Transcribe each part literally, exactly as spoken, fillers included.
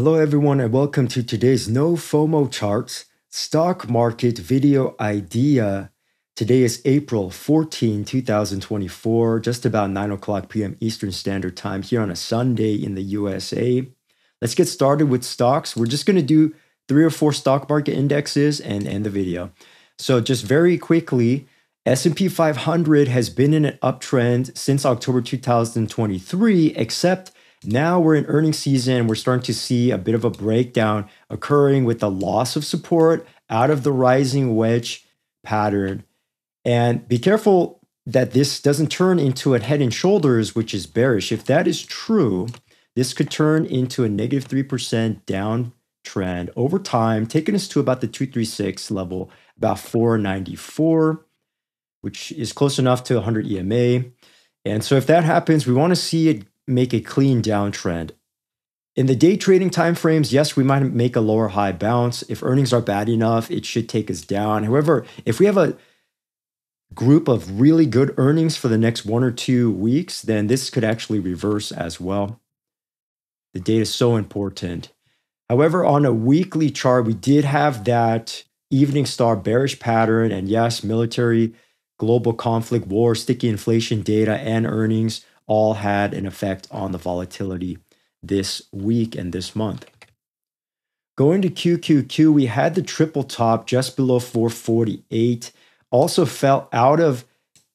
Hello everyone and welcome to today's No FOMO Charts Stock Market Video Idea. Today is April fourteenth, two thousand twenty-four, just about nine o'clock p m Eastern Standard Time here on a Sunday in the U S A. Let's get started with stocks. We're just going to do three or four stock market indexes and end the video. So just very quickly, S and P five hundred has been in an uptrend since October two thousand twenty-three, except now we're in earnings season. We're starting to see a bit of a breakdown occurring with the loss of support out of the rising wedge pattern. And be careful that this doesn't turn into a head and shoulders, which is bearish. If that is true, this could turn into a negative three percent downtrend over time, taking us to about the two thirty-six level, about four ninety-four, which is close enough to one hundred E M A. And so if that happens, we want to see it make a clean downtrend. In the day trading timeframes, yes, we might make a lower high bounce. If earnings are bad enough, it should take us down. However, if we have a group of really good earnings for the next one or two weeks, then this could actually reverse as well. The data is so important. However, on a weekly chart, we did have that evening star bearish pattern. And yes, military, global conflict, war, sticky inflation data, and earnings all had an effect on the volatility this week and this month. Going to Q Q Q, we had the triple top just below four forty-eight, also fell out of,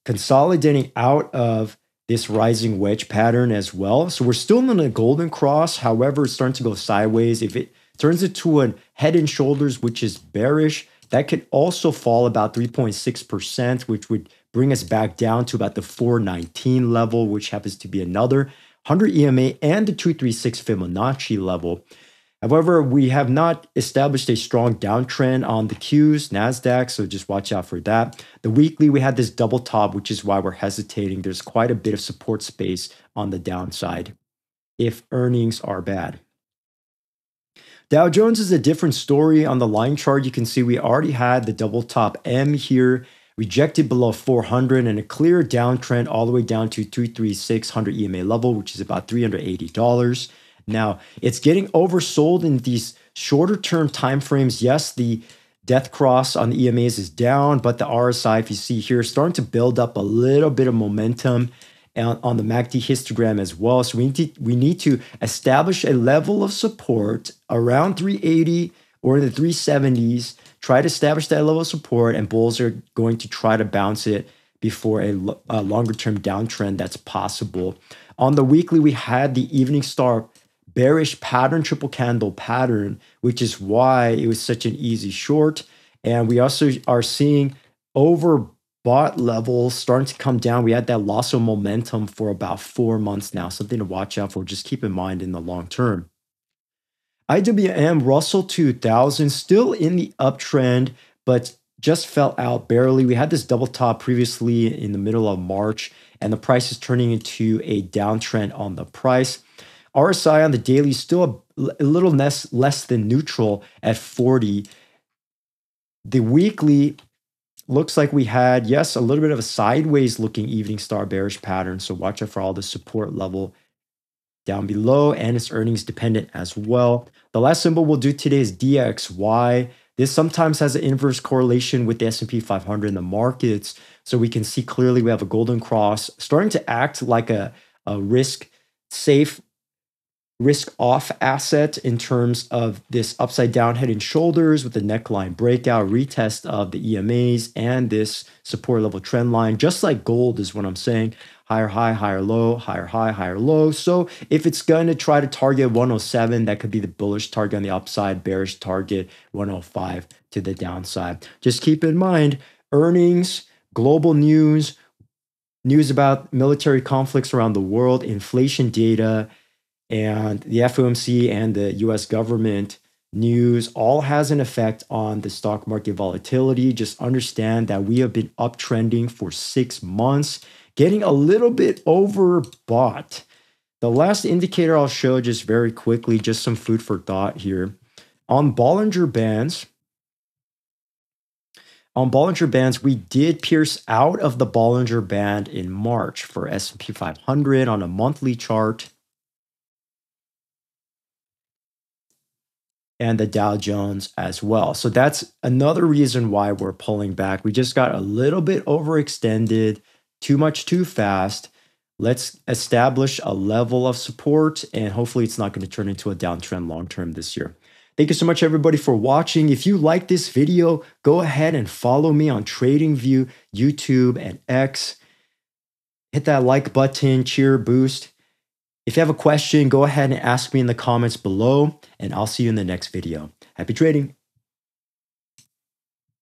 consolidating out of this rising wedge pattern as well. So we're still in a golden cross. However, it's starting to go sideways. If it turns into a head and shoulders, which is bearish, that could also fall about three point six percent, which would bring us back down to about the four nineteen level, which happens to be another one hundred E M A and the two thirty-six Fibonacci level. However, we have not established a strong downtrend on the Qs, NASDAQ, so just watch out for that. The weekly, we had this double top, which is why we're hesitating. There's quite a bit of support space on the downside if earnings are bad. Dow Jones is a different story. On the line chart, you can see we already had the double top M here, rejected below four hundred, and a clear downtrend all the way down to two thirty-six, one hundred E M A level, which is about three hundred eighty dollars. Now, it's getting oversold in these shorter term timeframes. Yes, the death cross on the E M As is down, but the R S I, if you see here, is starting to build up a little bit of momentum on the M A C D histogram as well. So we need to, we need to establish a level of support around three eighty or in the three seventies. Try to establish that level of support, and bulls are going to try to bounce it before a, a longer-term downtrend that's possible. On the weekly, we had the evening star bearish pattern, triple candle pattern, which is why it was such an easy short. And we also are seeing overbought levels starting to come down. We had that loss of momentum for about four months now, something to watch out for. Just keep in mind in the long term. I W M, Russell two thousand, still in the uptrend, but just fell out barely. We had this double top previously in the middle of March, and the price is turning into a downtrend on the price. R S I on the daily is still a little less, less than neutral at forty. The weekly looks like we had, yes, a little bit of a sideways looking evening star bearish pattern, so watch out for all the support level down below, and it's earnings dependent as well. The last symbol we'll do today is D X Y. This sometimes has an inverse correlation with the S and P five hundred in the markets. So we can see clearly we have a golden cross starting to act like a, a risk safe, risk off asset in terms of this upside down head and shoulders with the neckline breakout, retest of the E M As, and this support level trend line, just like gold is what I'm saying. Higher high, higher low, higher high, higher low. So if it's going to try to target one oh seven, that could be the bullish target on the upside, bearish target one oh five to the downside. Just keep in mind, earnings, global news, news about military conflicts around the world, inflation data, and the F O M C and the U S government news all has an effect on the stock market volatility. Just understand that we have been uptrending for six months. Getting a little bit overbought. The last indicator I'll show just very quickly, just some food for thought here. On Bollinger Bands, on Bollinger Bands, we did pierce out of the Bollinger Band in March for S and P five hundred on a monthly chart. and the Dow Jones as well. So that's another reason why we're pulling back. We just got a little bit overextended, too much too fast. Let's establish a level of support, and hopefully it's not going to turn into a downtrend long-term this year. Thank you so much, everybody, for watching. If you like this video, go ahead and follow me on TradingView, YouTube, and X. Hit that like button, cheer, boost. If you have a question, go ahead and ask me in the comments below, and I'll see you in the next video. Happy trading.